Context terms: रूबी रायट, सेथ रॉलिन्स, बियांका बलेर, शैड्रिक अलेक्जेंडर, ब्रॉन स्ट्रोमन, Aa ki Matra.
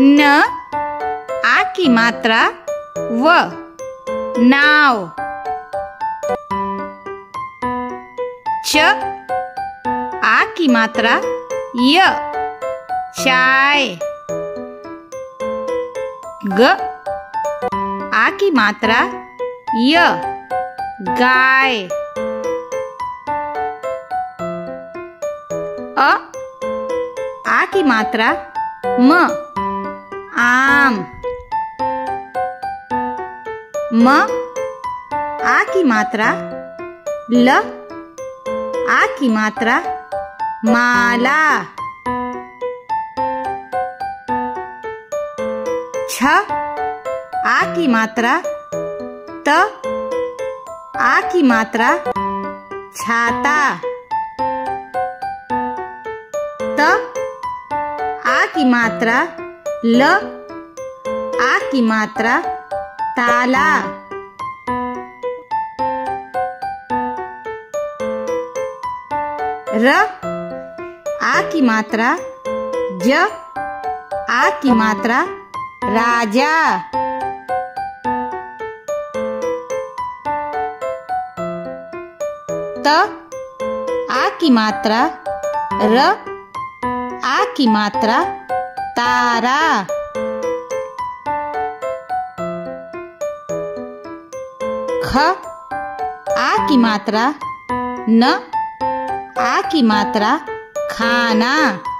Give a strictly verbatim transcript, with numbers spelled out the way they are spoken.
N, A ki matra, V, now. Ch, A ki matra, Y, chai. G, A ki matra, Y, गाय अ आ की मात्रा म आम म आ की मात्रा ल आ की मात्रा माला छ आ की मात्रा त आ की मात्रा छाता त आ की मात्रा ल आ की मात्रा ताला र आ की मात्रा ज आ की मात्रा राजा त आ की मात्रा र आ की मात्रा तारा ख आ की मात्रा न आ की मात्रा खाना